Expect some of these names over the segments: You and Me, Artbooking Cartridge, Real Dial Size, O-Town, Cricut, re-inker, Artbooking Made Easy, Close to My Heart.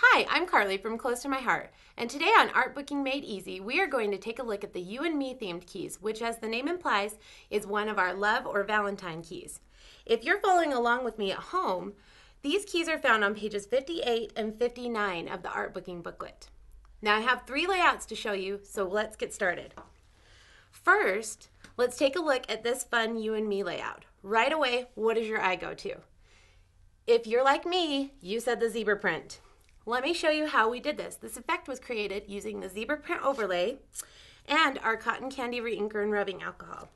Hi, I'm Carly from Close to My Heart, and today on Artbooking Made Easy, we are going to take a look at the You and Me themed keys, which as the name implies, is one of our love or Valentine keys. If you're following along with me at home, these keys are found on pages 58 and 59 of the Artbooking booklet. Now I have three layouts to show you, so let's get started. First, let's take a look at this fun You and Me layout. Right away, what does your eye go to? If you're like me, you said the zebra print. Let me show you how we did this. This effect was created using the zebra print overlay and our cotton candy reinker and rubbing alcohol.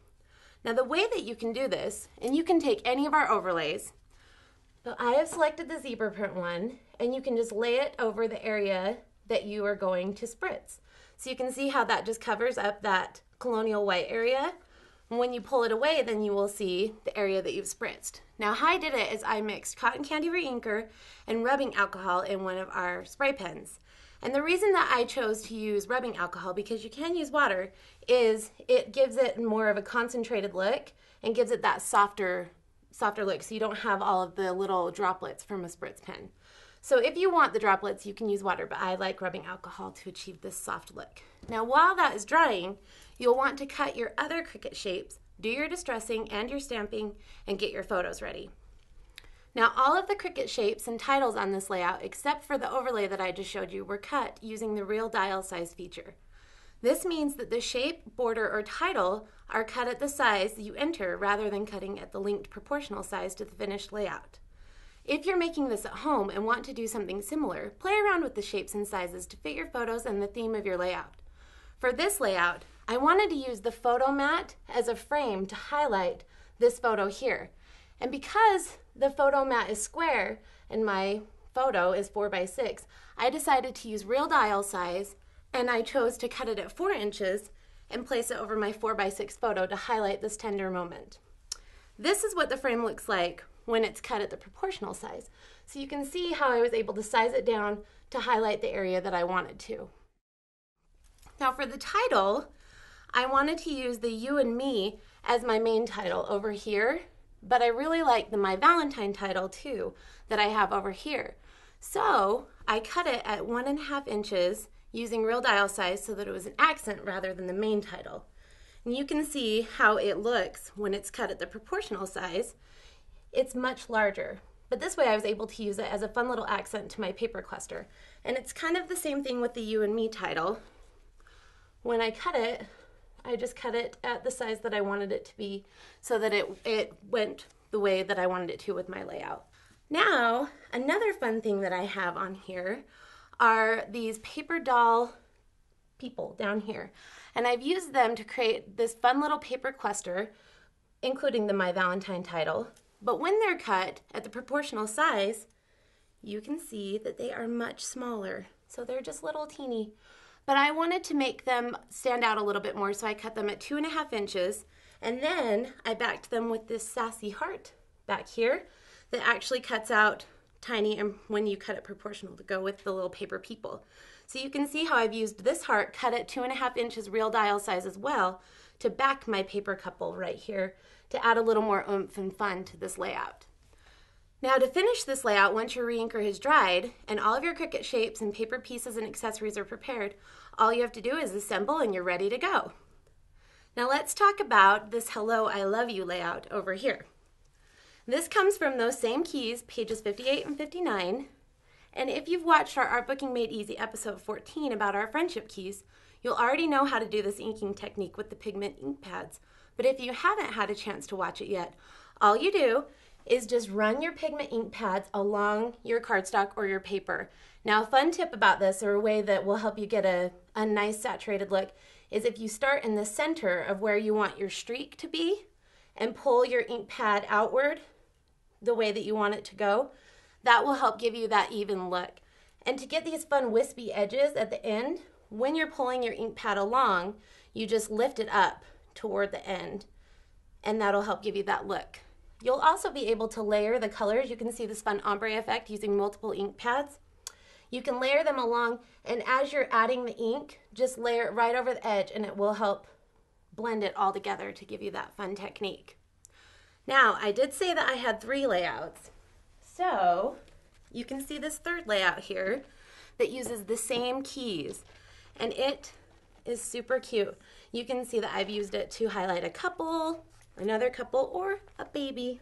Now the way that you can do this, and you can take any of our overlays, but I have selected the zebra print one, and you can just lay it over the area that you are going to spritz. So you can see how that just covers up that colonial white area. And when you pull it away, then you will see the area that you've spritzed. Now how I did it is I mixed cotton candy reinker and rubbing alcohol in one of our spray pens. And the reason that I chose to use rubbing alcohol, because you can use water, is it gives it more of a concentrated look and gives it that softer look, so you don't have all of the little droplets from a spritz pen. So if you want the droplets, you can use water, but I like rubbing alcohol to achieve this soft look. Now while that is drying, you'll want to cut your other Cricut shapes, do your distressing and your stamping, and get your photos ready. Now all of the Cricut shapes and titles on this layout, except for the overlay that I just showed you, were cut using the Real Dial Size feature. This means that the shape, border, or title are cut at the size you enter rather than cutting at the linked proportional size to the finished layout. If you're making this at home and want to do something similar, play around with the shapes and sizes to fit your photos and the theme of your layout. For this layout, I wanted to use the photo mat as a frame to highlight this photo here. And because the photo mat is square and my photo is 4x6, I decided to use Real Dial Size, and I chose to cut it at 4 inches and place it over my 4x6 photo to highlight this tender moment. This is what the frame looks like when it's cut at the proportional size. So you can see how I was able to size it down to highlight the area that I wanted to. Now for the title, I wanted to use the You and Me as my main title over here, but I really like the My Valentine title too that I have over here. So I cut it at 1.5 inches using Real Dial Size so that it was an accent rather than the main title. And you can see how it looks when it's cut at the proportional size. It's much larger, but this way I was able to use it as a fun little accent to my paper cluster. And it's kind of the same thing with the You and Me title. When I cut it, I just cut it at the size that I wanted it to be so that it went the way that I wanted it to with my layout. Now, another fun thing that I have on here are these paper doll people down here. And I've used them to create this fun little paper cluster, including the My Valentine title. But when they're cut at the proportional size, you can see that they are much smaller. So they're just little teeny. But I wanted to make them stand out a little bit more, so I cut them at 2.5 inches. And then I backed them with this sassy heart back here that actually cuts out tiny, and when you cut it proportional, to go with the little paper people. So you can see how I've used this heart cut at 2.5 inches Real Dial Size as well to back my paper couple right here to add a little more oomph and fun to this layout. Now to finish this layout, once your reinker has dried and all of your Cricut shapes and paper pieces and accessories are prepared, all you have to do is assemble and you're ready to go. Now let's talk about this Hello I Love You layout over here. This comes from those same keys, pages 58 and 59, and if you've watched our Artbooking Made Easy episode 14 about our friendship keys, you'll already know how to do this inking technique with the pigment ink pads, but if you haven't had a chance to watch it yet, all you do is just run your pigment ink pads along your cardstock or your paper. Now a fun tip about this, or a way that will help you get a nice saturated look, is if you start in the center of where you want your streak to be and pull your ink pad outward the way that you want it to go, that will help give you that even look. And to get these fun wispy edges at the end, when you're pulling your ink pad along, you just lift it up toward the end, and that'll help give you that look. You'll also be able to layer the colors. You can see this fun ombre effect using multiple ink pads. You can layer them along, and as you're adding the ink, just layer it right over the edge, and it will help blend it all together to give you that fun technique. Now, I did say that I had 3 layouts, so you can see this third layout here. that uses the same keys, and it is super cute. You can see that I've used it to highlight a couple, another couple, or a baby.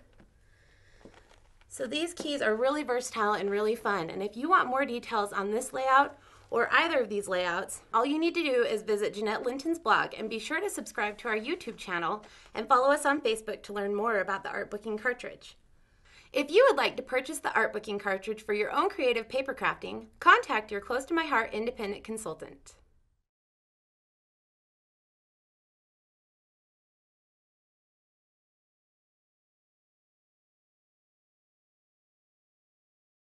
So these keys are really versatile and really fun, and if you want more details on this layout or either of these layouts, all you need to do is visit Jeanette Linton's blog and be sure to subscribe to our YouTube channel and follow us on Facebook to learn more about the Artbooking Cartridge. If you would like to purchase the Artbooking Cartridge for your own creative paper crafting, contact your Close to My Heart independent consultant.